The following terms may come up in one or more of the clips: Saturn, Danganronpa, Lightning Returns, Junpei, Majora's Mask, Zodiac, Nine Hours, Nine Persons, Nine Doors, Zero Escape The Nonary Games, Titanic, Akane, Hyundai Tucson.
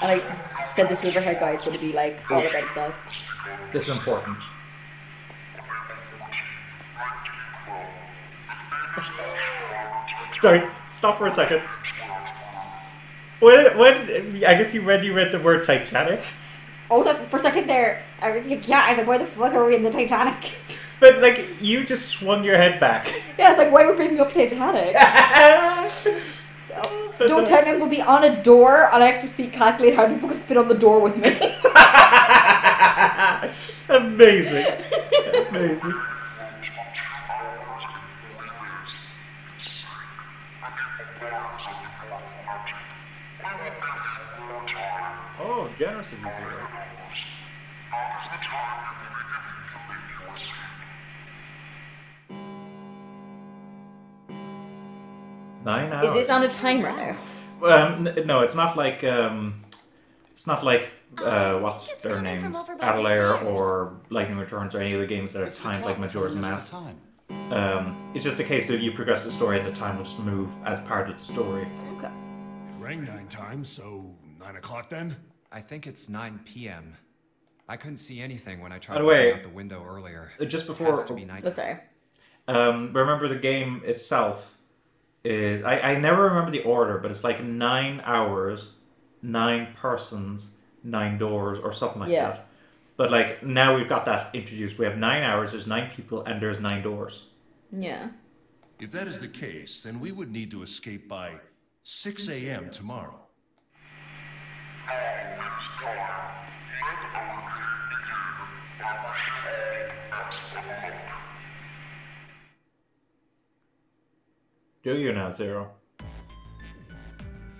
And I said the silver haired guy is going to be like all about himself. This is important. Sorry, stop for a second. When I guess you read the word Titanic. Also, for a second there, I was like, yeah. I said, why the fuck are we in the Titanic? But like, you just swung your head back. Yeah, it's like, why are we bringing up Titanic? Don't tell me we'll be on a door, and I have to calculate how people can fit on the door with me. Amazing, amazing. Oh, generous of you, Zero. Nine hours. Is this on a timer now? No, it's not like what's their names, Adelair or Lightning Returns or any of the games that are timed like Majora's Mask. It's just a case of you progress the story and the time will just move as part of the story. Okay. It rang 9 times, so 9 o'clock then? I think it's 9 p.m. I couldn't see anything when I tried to look out the window earlier. Just before, remember the game itself. I never remember the order, but it's like 9 hours, 9 persons, 9 doors, or something like that. But like now we've got that introduced. We have 9 hours, there's 9 people, and there's 9 doors. Yeah. If that is the case, then we would need to escape by 6 a.m. tomorrow. Do you now, Zero?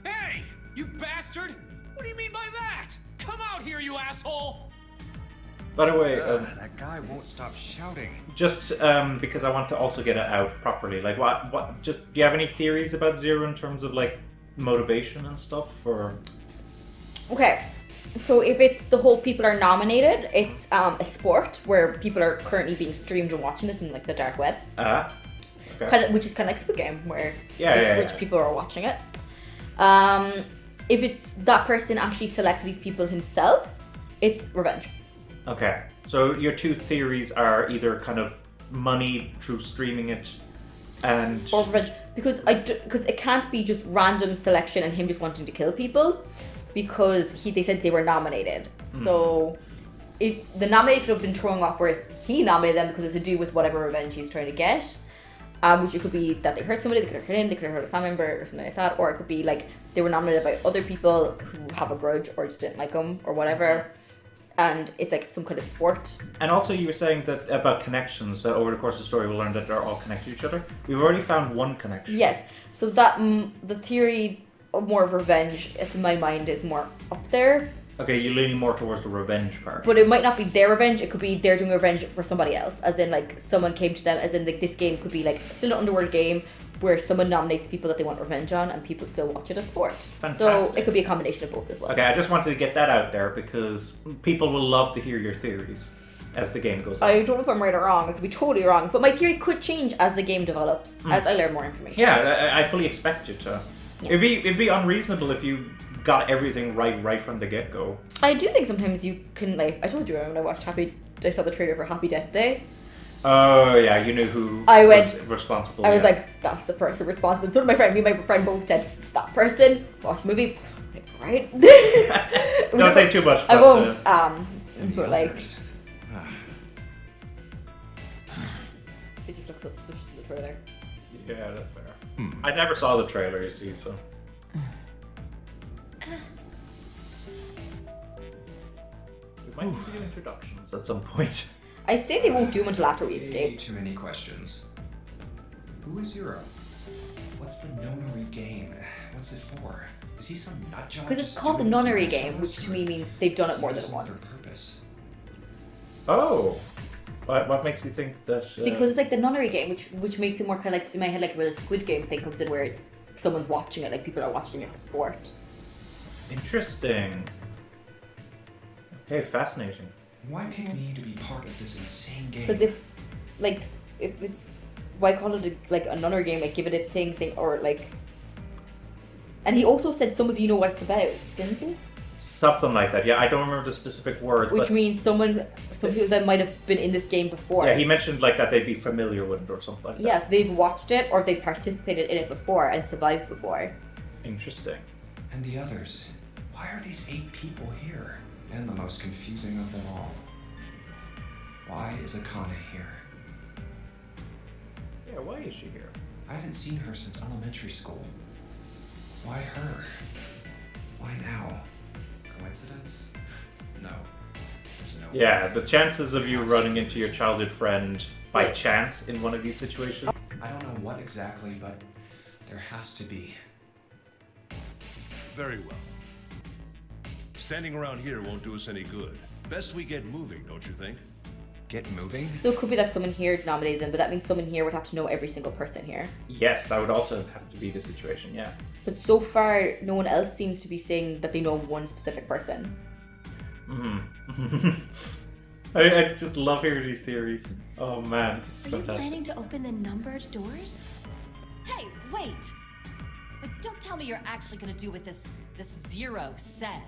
Hey, you bastard! What do you mean by that? Come out here, you asshole! By the way, that guy won't stop shouting. Just because I want to also get it out properly. Like, what? Just do you have any theories about Zero in terms of like motivation and stuff, or? Okay, so if it's the whole people are nominated, it's a sport where people are currently being streamed and watching this in like the dark web. Okay. Kind of, which is kind of like Squid Game, where people are watching it. If it's that person actually selected these people himself, it's revenge. Okay, so your two theories are either kind of money through streaming it, and or revenge, because it can't be just random selection and him just wanting to kill people, because they said they were nominated. So if the nominated could have been throwing off where he nominated them because it's to do with whatever revenge he's trying to get. Which it could be that they hurt somebody, they could have hurt him, they could have hurt a family member or something like that, or it could be like they were nominated by other people who have a grudge or just didn't like them or whatever, and it's like some kind of sport. And also you were saying that about connections, that over the course of the story we'll learn that they're all connected to each other. We've already found one connection. Yes, so that the theory of more of revenge, in my mind, is more up there. Okay, you're leaning more towards the revenge part. But it might not be their revenge, it could be they're doing revenge for somebody else. As in, like, someone came to them, as in, like, this game could be, like, still an underworld game where someone nominates people that they want revenge on and people still watch it as sport. Fantastic. So it could be a combination of both as well. Okay, I just wanted to get that out there because people will love to hear your theories as the game goes on. I don't know if I'm right or wrong, I could be totally wrong, but my theory could change as the game develops, as I learn more information. Yeah, I fully expect it to. Yeah. It'd be unreasonable if you got everything right from the get-go. I do think sometimes you can, like, I told you when I watched I saw the trailer for Happy Death Day. Oh yeah, you knew who was responsible. I was like, that's the person responsible. And so did my friend, me and my friend both said, it's that person, watch the movie, right? Don't say too much. I won't, but like... They just look so suspicious in the trailer. Yeah, that's fair. I never saw the trailer, you see, so... Might need to do introductions at some point. I say they won't do much after we escape. Too many questions. Who is Zero? What's the nonary game? What's it for? Is he some nut job? Because it's called the nonary game, which to me means they've done it more than once. Oh, what makes you think that? Because it's like the nonary game, which makes it more kind of like, in my head, like where the Squid Game thing comes in, where it's someone's watching it, like people are watching it for sport. Interesting. Hey, fascinating. Why pick me to be part of this insane game? Because if it's, why call it like another game? Like give it a thing, or like. And he also said some of you know what it's about, didn't he? Something like that. Yeah, I don't remember the specific word. Which means some people that might have been in this game before. Yeah, he mentioned like that they'd be familiar with it or something like that. Yes, yeah, so they've watched it or they participated in it before and survived before. Interesting. And the others. Why are these 8 people here? And the most confusing of them all. Why is Akane here? Yeah, why is she here? I haven't seen her since elementary school. Why her? Why now? Coincidence? No. There's no way. The chances of you running into your childhood friend by chance in one of these situations. I don't know what exactly, but there has to be. Very well. Standing around here won't do us any good. Best we get moving, don't you think? Get moving? So it could be that someone here nominated them, but that means someone here would have to know every single person here. Yes, that would also have to be the situation, yeah. But so far, no one else seems to be saying that they know one specific person. Mm-hmm. I just love hearing these theories. Oh man, this is fantastic. Are you planning to open the numbered doors? Hey, wait! Like, don't tell me you're actually gonna do what this zero says.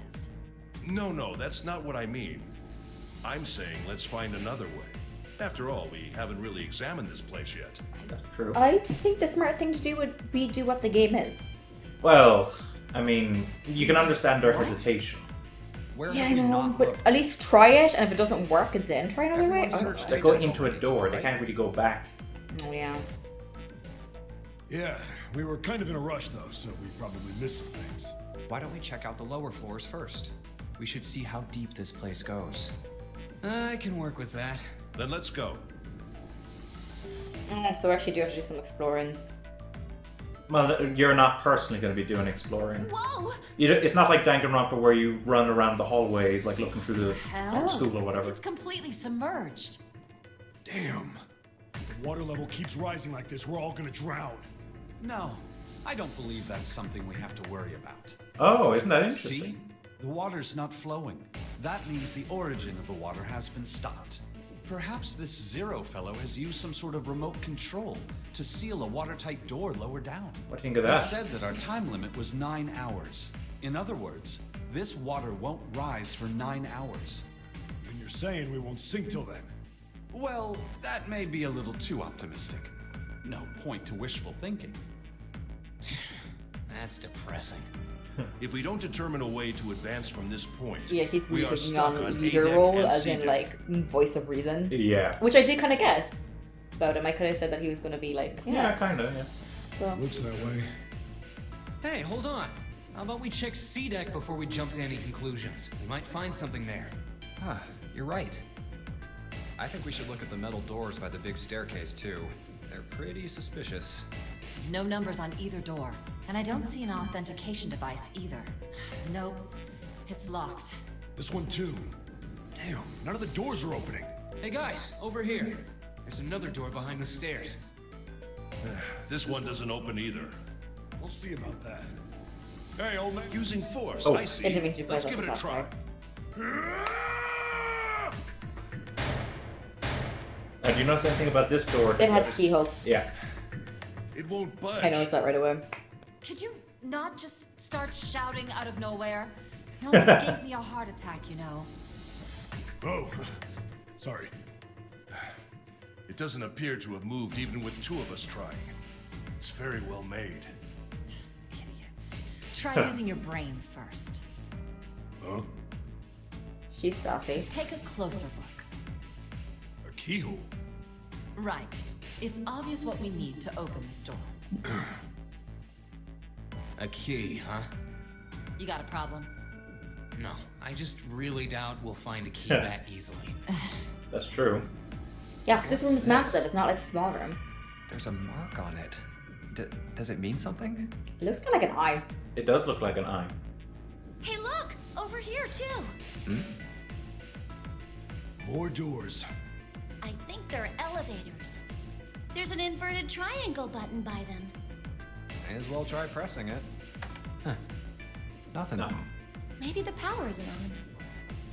No, that's not what I mean. I'm saying let's find another way. After all, we haven't really examined this place yet. That's true. I think the smart thing to do would be do what the game is. Well, I mean, you can understand our hesitation. Yeah, I know, but at least try it, and if it doesn't work, then try another way. They're going into a door, they can't really go back. Oh, yeah. Yeah, we were kind of in a rush, though, so we probably missed some things. Why don't we check out the lower floors first? We should see how deep this place goes. I can work with that. Then let's go. So we actually do have to do some explorings. Well, you're not personally going to be doing exploring. Whoa! It's not like Danganronpa where you run around the hallway, like looking through the school or whatever. It's completely submerged. Damn. If the water level keeps rising like this, we're all going to drown. No, I don't believe that's something we have to worry about. Oh, isn't that interesting? See? The water's not flowing. That means the origin of the water has been stopped. Perhaps this zero fellow has used some sort of remote control to seal a watertight door lower down. What do you think of that? He said that our time limit was 9 hours. In other words, this water won't rise for 9 hours. And you're saying we won't sink till then? Well, that may be a little too optimistic. No point to wishful thinking. That's depressing. If we don't determine a way to advance from this point, he's really taking on leader role, as in like voice of reason. Yeah, which I did kind of guess about him. I could have said that he was going to be like, yeah, kind of. So. Looks that way. Hey, hold on. How about we check C deck before we jump to any conclusions? We might find something there. Huh? You're right. I think we should look at the metal doors by the big staircase too. They're pretty suspicious. No numbers on either door. And I don't see an authentication device either. Nope. It's locked. This one too. Damn, none of the doors are opening. Hey guys, over here. There's another door behind the stairs. This one doesn't open either. We'll see about that. Hey, old man. Using force, I see. Let's give it a try. Do you notice anything about this door? It has a keyhole. Yeah. It won't budge. I noticed that right away. Could you not just start shouting out of nowhere? You almost gave me a heart attack, you know. Oh, sorry. It doesn't appear to have moved even with 2 of us trying. It's very well made. Idiots. Try using your brain first. Huh? She's saucy. Take a closer look. A keyhole? Right. It's obvious what we need to open this door. A key, huh? You got a problem? No, I just really doubt we'll find a key that easily. That's true. Yeah, because this room's massive. It's not like the small room. There's a mark on it. Does it mean something? It looks kind of like an eye. It does look like an eye. Hey, look! Over here, too! Hmm? More doors. I think they're elevators. There's an inverted triangle button by them. May as well try pressing it. Huh. Nothing. No. Maybe the power isn't on.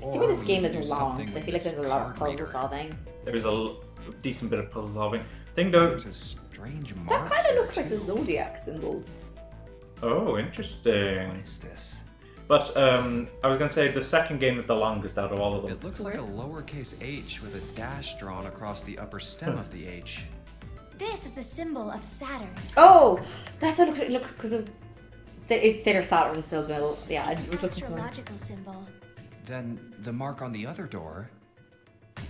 It's maybe this game is long, because I feel like there's a lot of puzzle solving. There's a decent bit of puzzle solving. Thing though, there's a strange mark. That kind of looks like the Zodiac symbols. Oh, interesting. What is this? But I was going to say the second game is the longest out of all of them. It looks like a lowercase h with a dash drawn across the upper stem of the h. This is the symbol of Saturn. Oh, that's what it looked because of. It's Saturn is still middle. Yeah, it's an astrological symbol. Then the mark on the other door. I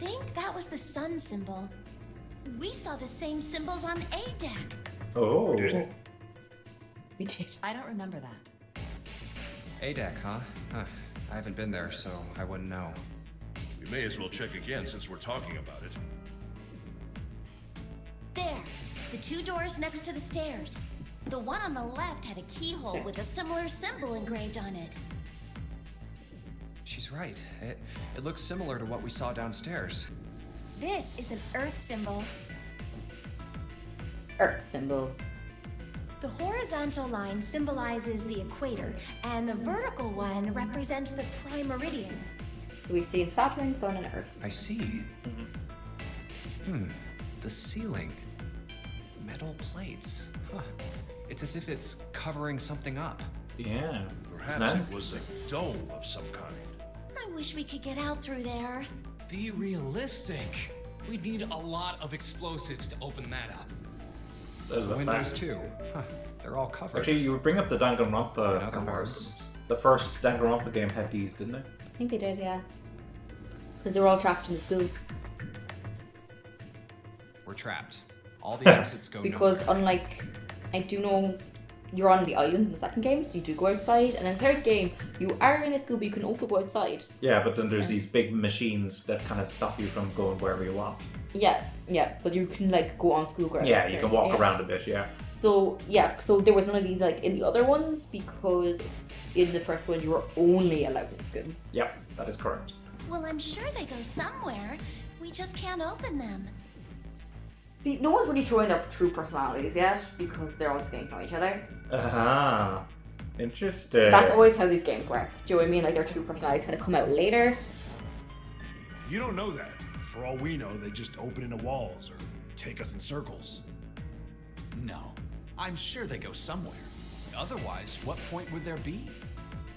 think that was the sun symbol. We saw the same symbols on A deck. Oh. We did. I don't remember that. A deck, huh? I haven't been there, so I wouldn't know. We may as well check again since we're talking about it. There, the two doors next to the stairs. The one on the left had a keyhole with a similar symbol engraved on it. She's right. It looks similar to what we saw downstairs. This is an Earth symbol. Earth symbol. The horizontal line symbolizes the equator, and the vertical one represents the prime meridian. So we see Saturn, Sun, and Earth. I see. The ceiling. Metal plates. Huh. It's as if it's covering something up. Yeah. Perhaps it was a dome of some kind. I wish we could get out through there. Be realistic. We'd need a lot of explosives to open that up. There's the windows too. Huh. They're all covered. Actually, you would bring up the Danganronpa comparisons. The first Danganronpa game had these, didn't they? I think they did, yeah. Because they were all trapped in the school. We're trapped. All the exits go because nowhere. Unlike, I do know you're on the island in the second game, so you do go outside, and in the third game you are in a school, but you can also go outside. Yeah, but then there's these big machines that kind of stop you from going wherever you want. Yeah, yeah, but you can like go on school grounds. Yeah, you can walk around a bit. Yeah. So yeah, so there was none of these like in the other ones because in the first one you were only allowed in school. Yeah, that is correct. Well, I'm sure they go somewhere. We just can't open them. See, no one's really showing their true personalities yet because they're all just getting to know each other. Aha. Interesting. That's always how these games work. Do you know what I mean? Like their true personalities kind of come out later. You don't know that. For all we know, they just open into walls or take us in circles. No. I'm sure they go somewhere. Otherwise, what point would there be?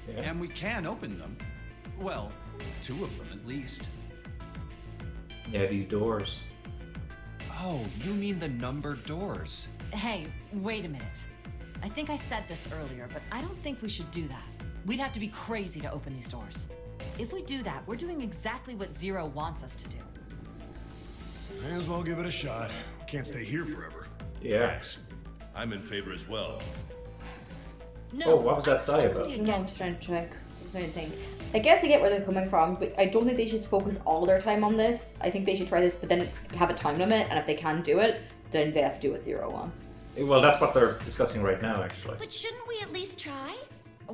Yeah. And we can open them. Well, two of them at least. Yeah, these doors. Oh, you mean the numbered doors. Hey, wait a minute. I think I said this earlier, but I don't think we should do that. We'd have to be crazy to open these doors. If we do that, we're doing exactly what Zero wants us to do. May as well give it a shot. Can't stay here forever. Yes. I'm in favor as well. No, oh, what was that sigh about? I guess I get where they're coming from, but I don't think they should focus all their time on this. I think they should try this, but then have a time limit, and if they can't do it, then they have to do what Zero wants. Well, that's what they're discussing right now, actually. But shouldn't we at least try?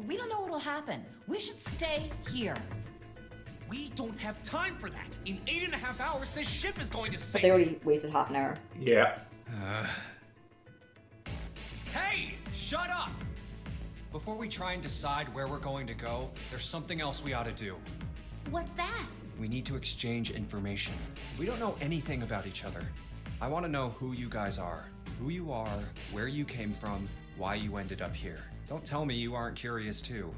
We don't know what will happen. We should stay here. We don't have time for that. In 8.5 hours, this ship is going to sink. But they already wasted half an hour. Yeah. Hey, shut up! Before we try and decide where we're going to go, there's something else we ought to do. What's that? We need to exchange information. We don't know anything about each other. I want to know who you guys are. Who you are, where you came from, why you ended up here. Don't tell me you aren't curious too.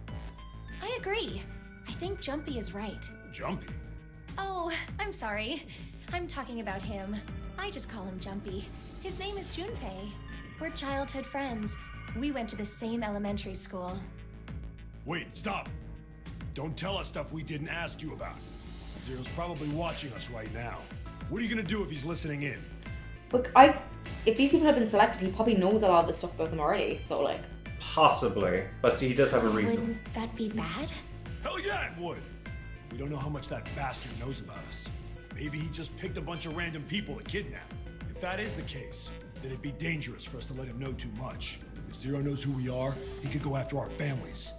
I agree. I think Junpei is right. Junpei? Oh, I'm sorry. I'm talking about him. I just call him Junpei. His name is Junpei. We're childhood friends. We went to the same elementary school. Wait, stop! Don't tell us stuff we didn't ask you about. Zero's probably watching us right now. What are you gonna do if he's listening in? Look, if these people have been selected, he probably knows a lot of this stuff about them already, so like... Possibly, but he does have a reason. Wouldn't that be bad? Hell yeah, it would! We don't know how much that bastard knows about us. Maybe he just picked a bunch of random people to kidnap. If that is the case, then it'd be dangerous for us to let him know too much. If Zero knows who we are, he could go after our families.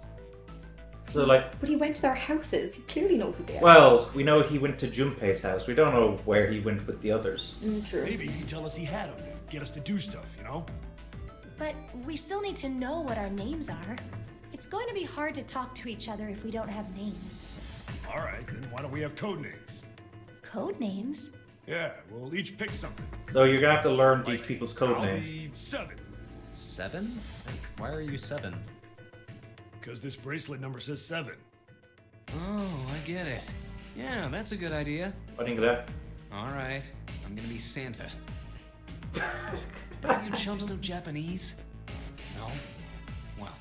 So like, but he went to their houses. He clearly knows who they are. Well, we know he went to Junpei's house. We don't know where he went with the others. True. Maybe he'd tell us he had them, get us to do stuff, you know? But we still need to know what our names are. It's going to be hard to talk to each other if we don't have names. All right, then why don't we have code names? Code names? Yeah, we'll each pick something. So you're gonna have to learn like, these people's code names. I'll be 7. 7? Why are you 7? because this bracelet number says 7. Oh, I get it. Yeah, that's a good idea. Putting there. All right, I'm gonna be Santa. Don't you chumps know Japanese? No? Well,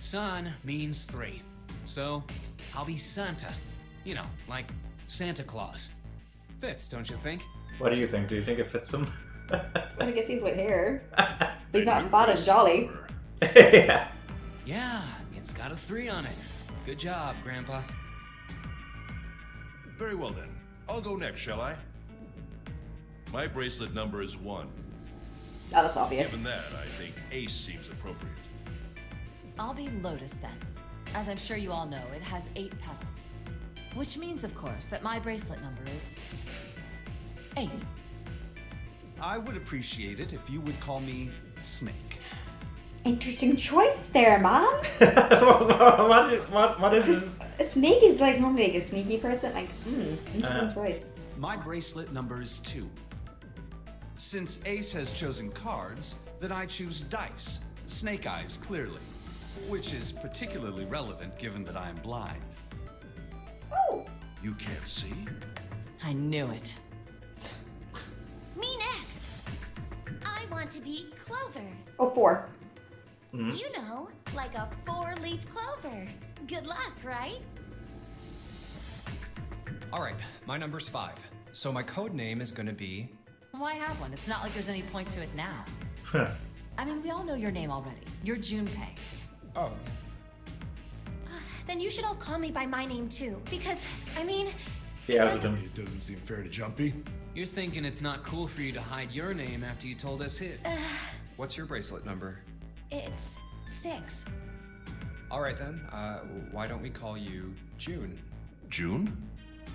sun means 3. So, I'll be Santa. You know, like Santa Claus. Fits, don't you think? What do you think? Do you think it fits him? I guess he's with hair. He's not fat as jolly. Yeah. Yeah, it's got a 3 on it. Good job, Grandpa. Very well then. I'll go next, shall I? My bracelet number is 1. Oh, that's obvious. Given that, I think Ace seems appropriate. I'll be Lotus then. As I'm sure you all know, it has 8 petals. Which means, of course, that my bracelet number is 8. I would appreciate it if you would call me Snake. Interesting choice there, Mom. What is it? Snake is like normally like a sneaky person. Like, interesting choice. My bracelet number is 2. Since Ace has chosen cards, then I choose dice. Snake eyes, clearly. Which is particularly relevant given that I am blind. Oh. You can't see? I knew it. Me next. I want to be Clover. Oh, 4. Mm-hmm. You know, like a 4-leaf clover. Good luck, right? All right, my number's 5. So my code name is going to be... Why have one? It's not like there's any point to it now. I mean, we all know your name already. You're Junpei. Oh. Then you should all call me by my name, too. Because, I mean... Yeah, it doesn't seem fair to Junpei. You're thinking it's not cool for you to hide your name after you told us it. What's your bracelet number? It's 6. All right then. Why don't we call you June? June?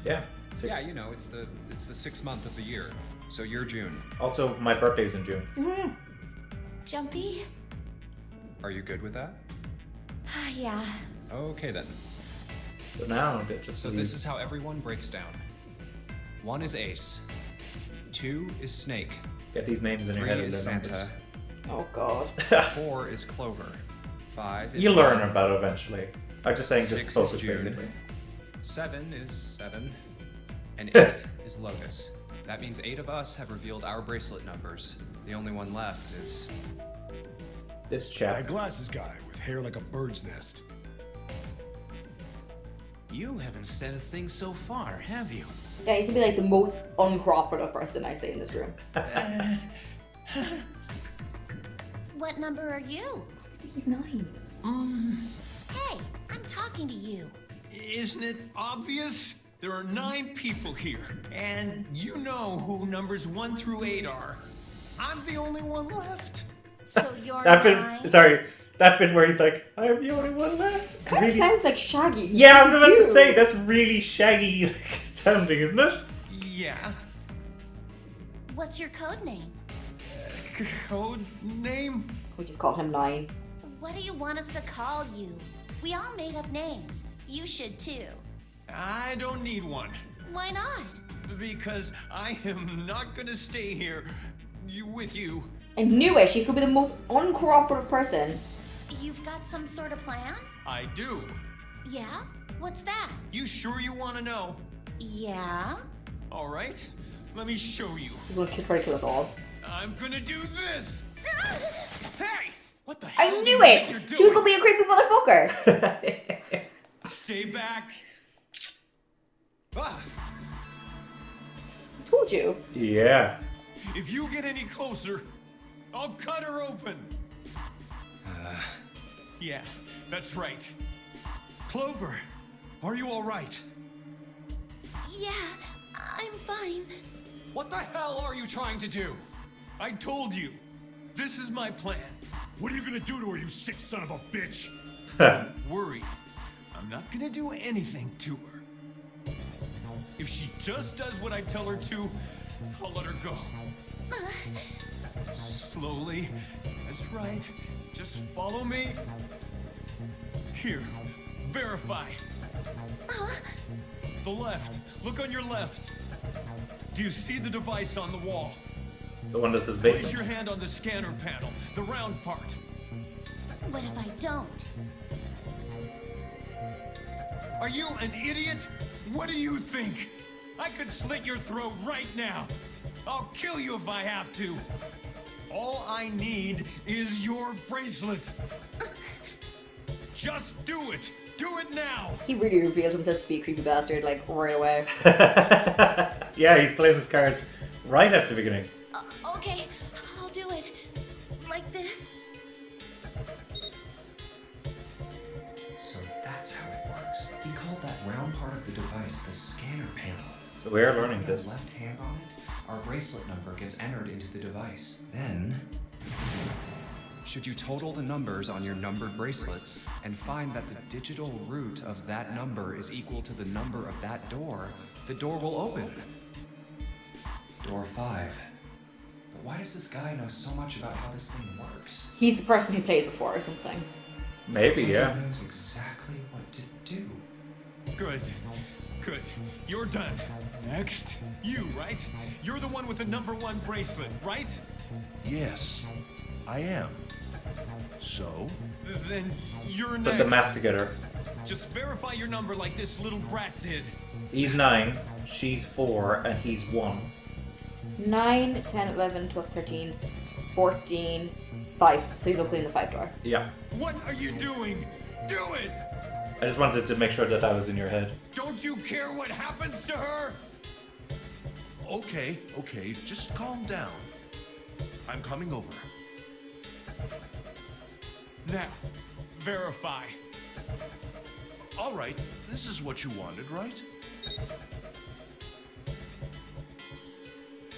Yeah. 6. Yeah, you know, it's the 6th month of the year, so you're June. Also, my birthday's in June. Mm-hmm. Junpei. Are you good with that? Yeah. Okay then. So now this is how everyone breaks down. 1 is Ace. 2 is Snake. Get these names in your head. 3 is Santa. Numbers. Oh god. 4 is Clover. 5 is... You learn about it eventually. I'm just saying, just focus basically. 7 is 7. And 8 is Lotus. That means 8 of us have revealed our bracelet numbers. The only one left is... this chap. That glasses guy with hair like a bird's nest. You haven't said a thing so far, have you? Yeah, you can be like the most uncooperative person I say in this room. What number are you? He's 9. Hey, I'm talking to you. Isn't it obvious? There are 9 people here, and you know who numbers 1 through 8 are. I'm the only one left. So you're that 9? Bit, sorry, that bit where he's like, I'm the only one left. That really sounds like Shaggy. Yeah, I was about to say, that's really Shaggy sounding, isn't it? Yeah. What's your code name? Code name? We just call him 9. What do you want us to call you? We all made up names. You should too. I don't need one. Why not? Because I am not gonna stay here with you. I knew it. She's gonna be the most uncooperative person. You've got some sort of plan? I do. Yeah? What's that? You sure you want to know? Yeah. All right. Let me show you. She's gonna try to kill us all. I'm gonna do this! Hey! What the hell? I knew it! He was gonna be a creepy motherfucker! Stay back! Ah. Told you. Yeah. If you get any closer, I'll cut her open! Yeah, that's right. Clover, are you alright? Yeah, I'm fine. What the hell are you trying to do? I told you, this is my plan. What are you gonna do to her, you sick son of a bitch? Don't worry, I'm not gonna do anything to her. If she just does what I tell her to, I'll let her go. Slowly, that's right. Just follow me. Here, verify. The left, look on your left. Do you see the device on the wall? The one that's his big. Place your hand on the scanner panel, the round part. What if I don't? Are you an idiot? What do you think? I could slit your throat right now. I'll kill you if I have to. All I need is your bracelet. Just do it. Do it now. He really revealed himself to be a creepy bastard, like, right away. Yeah, he plays his cards right at the beginning. Okay, I'll do it. Like this. So that's how it works. He called that round part of the device the scanner panel. So we are learning this. Left hand on it, our bracelet number gets entered into the device. Then, should you total the numbers on your numbered bracelets and find that the digital root of that number is equal to the number of that door, the door will open. Door 5. But why does this guy know so much about how this thing works? He's the person who played before or something. Maybe, yeah. He knows exactly what to do. Good. Good. You're done. Next. You, right? You're the one with the number 1 bracelet, right? Yes, I am. So? Then you're next. Put the math together. Just verify your number like this little brat did. He's 9, she's 4, and he's 1. 9, 10, 11, 12, 13, 14, 5. So he's opening the 5 door. Yeah. What are you doing? Do it! I just wanted to make sure that that was in your head. Don't you care what happens to her? Okay, okay, just calm down. I'm coming over. Now, verify. All right, this is what you wanted, right?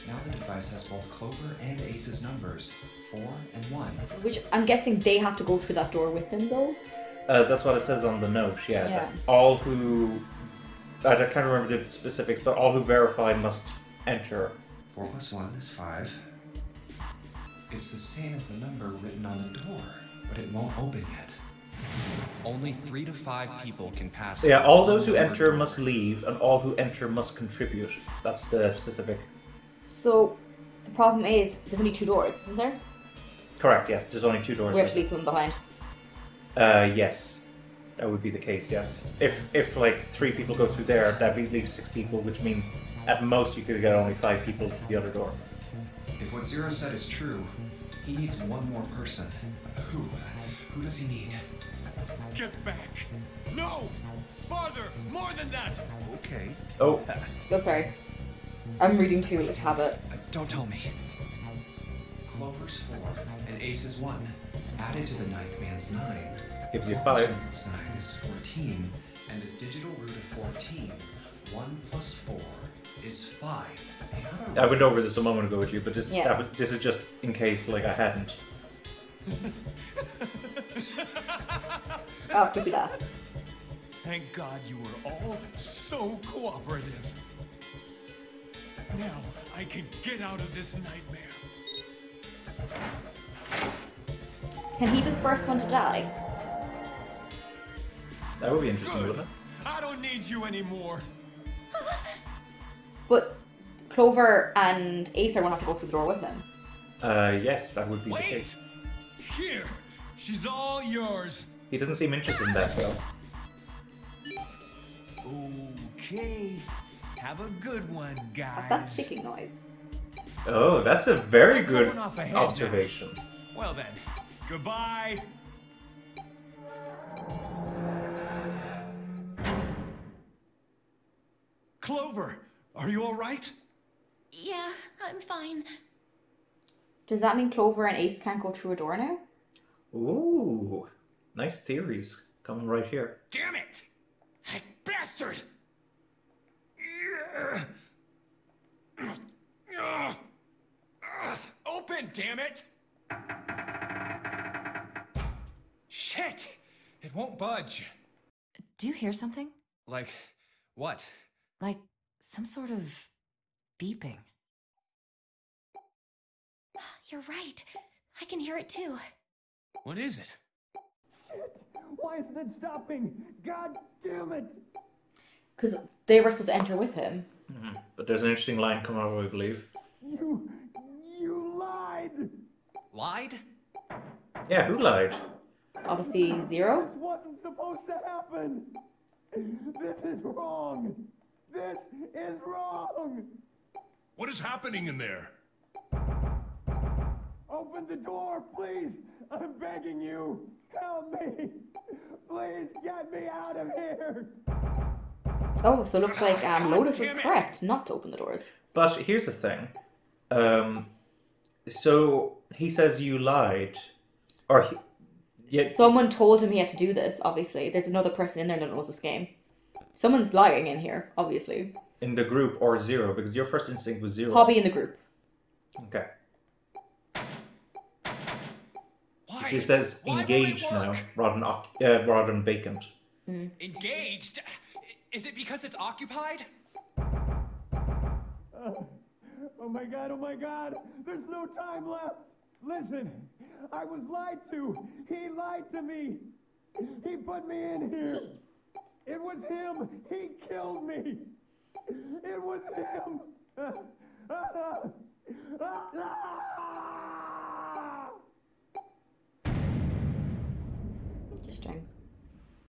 Now the device has both Clover and Ace's numbers, 4 and 1. Which I'm guessing they have to go through that door with him, though. That's what it says on the note, yeah. Yeah. All who... I can't remember the specifics, but all who verify must enter. 4 plus 1 is 5. It's the same as the number written on the door, but it won't open yet. Only 3 to 5 people can pass. Yeah, all those who enter must leave, and all who enter must contribute. That's the specific. So, the problem is, there's only 2 doors, isn't there? Correct, yes, there's only 2 doors. We have to leave someone behind. Yes, that would be the case. Yes, if like 3 people go through there, that leaves 6 people, which means at most you could get only 5 people through the other door. If what Zero said is true, he needs 1 more person. Who? Who does he need? Get back! No, farther, more than that. Okay. Oh. Oh, sorry. I'm reading too much habit. Don't tell me. Clover's 4 and Ace's 1. Added to the 9th man's 9. Gives you 5. 9 is 14, and the digital root of 14, 1 plus 4 is 5. I went over this a moment ago with you, but this, yeah. This is just in case, like, I hadn't. Oh, keep it up. Thank God you were all so cooperative. Now I can get out of this nightmare. Can he be the first one to die? That would be interesting, wouldn't it? I don't need you anymore. But Clover and Ace are going to have to go through the door with him. Yes, that would be the case. Here, she's all yours. He doesn't seem interested in that, though. Okay, have a good one, guys. What's that ticking noise? Oh, that's a very good observation. Now. Well then. Goodbye. Clover, are you all right? Yeah, I'm fine. Does that mean Clover and Ace can't go through a door now? Ooh, nice theories coming right here. Damn it! That bastard! Open, damn it! Shit! It won't budge. Do you hear something? Like what? Like some sort of beeping. You're right. I can hear it too. What is it? Shit! Why isn't it stopping? God damn it! Because they were supposed to enter with him. Mm-hmm. But there's an interesting line coming over, I believe. You lied! Lied? Yeah, who lied? Obviously, Zero? This wasn't supposed to happen. This is wrong! This is wrong! What is happening in there? Open the door, please! I'm begging you! Help me! Please get me out of here! Oh, so it looks like Lotus was correct not to open the doors. But here's the thing. So he says you lied. Or he, yet someone told him he had to do this, obviously. There's another person in there that knows this game. Someone's lying in here, obviously. In the group or zero, because your first instinct was zero. Hobby in the group. Okay. Why? She says engaged now, rather than vacant. Mm. Engaged? Is it because it's occupied? Oh my god, oh my god! There's no time left! Listen, I was lied to! He lied to me! He put me in here! It was him! He killed me! It was him! Interesting.